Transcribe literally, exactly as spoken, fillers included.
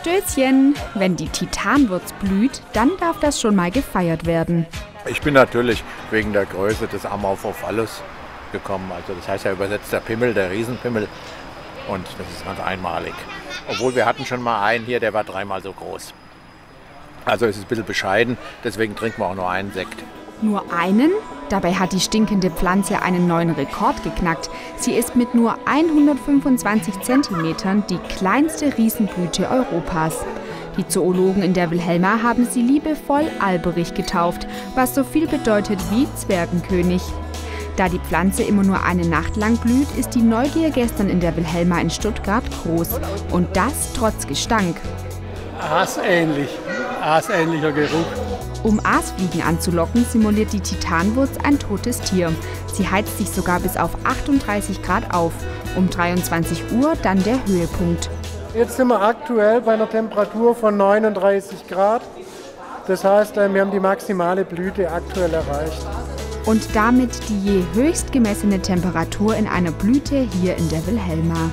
Stößchen. Wenn die Titanwurz blüht, dann darf das schon mal gefeiert werden. Ich bin natürlich wegen der Größe des Amorphophallus gekommen. Also das heißt ja übersetzt der Pimmel, der Riesenpimmel. Und das ist ganz einmalig. Obwohl wir hatten schon mal einen hier, der war dreimal so groß. Also es ist ein bisschen bescheiden, deswegen trinken wir auch nur einen Sekt. Nur einen? Dabei hat die stinkende Pflanze einen neuen Rekord geknackt. Sie ist mit nur hundertfünfundzwanzig Zentimetern die kleinste Riesenblüte Europas. Die Zoologen in der Wilhelma haben sie liebevoll Alberich getauft, was so viel bedeutet wie Zwergenkönig. Da die Pflanze immer nur eine Nacht lang blüht, ist die Neugier gestern in der Wilhelma in Stuttgart groß. Und das trotz Gestank. Aasähnlich, aasähnlicher Geruch. Um Aasfliegen anzulocken, simuliert die Titanwurz ein totes Tier. Sie heizt sich sogar bis auf achtunddreißig Grad auf. Um dreiundzwanzig Uhr dann der Höhepunkt. Jetzt sind wir aktuell bei einer Temperatur von neununddreißig Grad. Das heißt, wir haben die maximale Blüte aktuell erreicht. Und damit die je höchst gemessene Temperatur in einer Blüte hier in der Wilhelma.